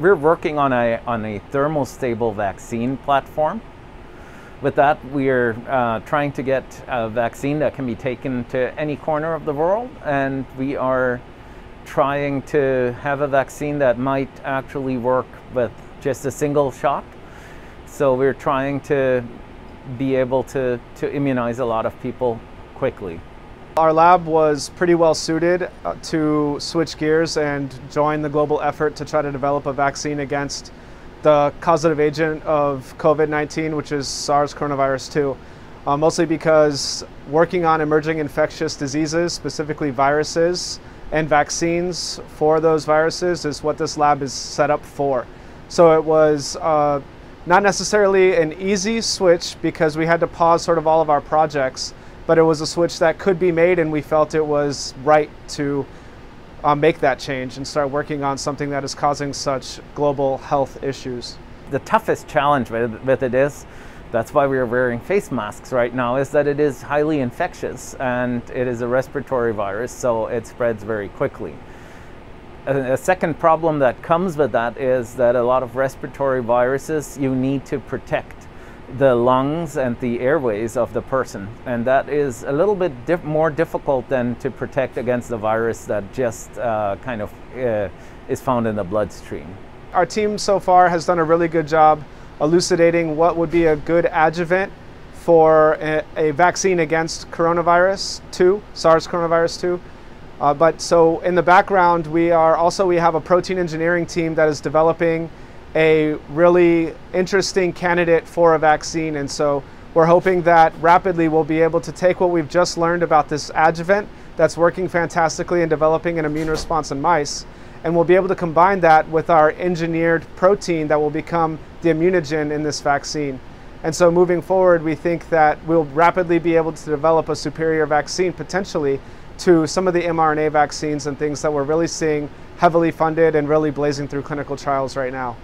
We're working on a thermal stable vaccine platform. With that, we're trying to get a vaccine that can be taken to any corner of the world, and we are trying to have a vaccine that might actually work with just a single shot. So we're trying to be able to immunize a lot of people quickly. Our lab was pretty well suited to switch gears and join the global effort to try to develop a vaccine against the causative agent of COVID-19, which is SARS coronavirus 2, mostly because working on emerging infectious diseases, specifically viruses, and vaccines for those viruses is what this lab is set up for. So it was not necessarily an easy switch because we had to pause sort of all of our projects, but it was a switch that could be made, and we felt it was right to make that change and start working on something that is causing such global health issues. The toughest challenge with it is, that's why we are wearing face masks right now, is that it is highly infectious and it is a respiratory virus, so it spreads very quickly. A second problem that comes with that is that a lot of respiratory viruses, you need to protect the lungs and the airways of the person, and that is a little bit more difficult than to protect against the virus that just is found in the bloodstream. Our team so far has done a really good job elucidating what would be a good adjuvant for a vaccine against coronavirus 2, SARS coronavirus 2. But so in the background, we have a protein engineering team that is developing a really interesting candidate for a vaccine, and so we're hoping that rapidly we'll be able to take what we've just learned about this adjuvant that's working fantastically in developing an immune response in mice, and we'll be able to combine that with our engineered protein that will become the immunogen in this vaccine. And so moving forward, we think that we'll rapidly be able to develop a superior vaccine potentially to some of the mRNA vaccines and things that we're really seeing heavily funded and really blazing through clinical trials right now.